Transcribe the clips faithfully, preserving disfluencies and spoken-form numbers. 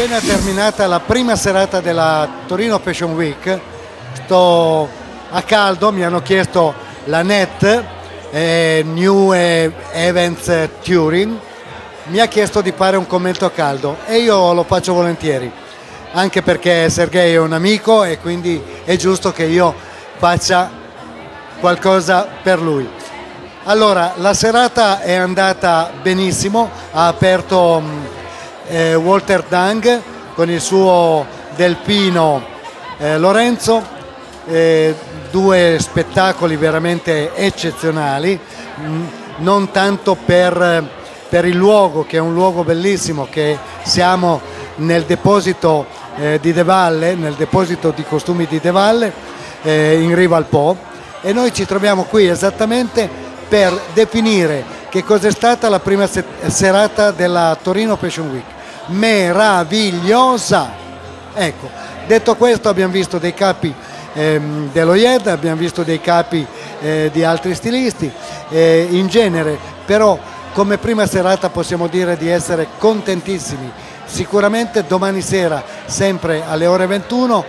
appena terminata la prima serata della Torino Fashion Week, sto a caldo, mi hanno chiesto la N E T, eh, New Events Touring, mi ha chiesto di fare un commento a caldo e io lo faccio volentieri, anche perché Sergei è un amico e quindi è giusto che io faccia qualcosa per lui. Allora, la serata è andata benissimo, ha aperto eh, Walter Dang con il suo delfino eh, Lorenzo, eh, due spettacoli veramente eccezionali, mh, non tanto per, per il luogo, che è un luogo bellissimo, che siamo nel deposito eh, di Devalle, nel deposito di costumi di Devalle, eh, in Riva al Po, e noi ci troviamo qui esattamente per definire che cos'è stata la prima serata della Torino Fashion Week. Meravigliosa! Ecco, detto questo, abbiamo visto dei capi ehm, dello I E D, abbiamo visto dei capi eh, di altri stilisti, eh, in genere, però come prima serata possiamo dire di essere contentissimi. Sicuramente domani sera, sempre alle ore ventuno,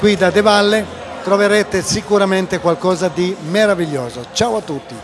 qui da Devalle, troverete sicuramente qualcosa di meraviglioso. Ciao a tutti!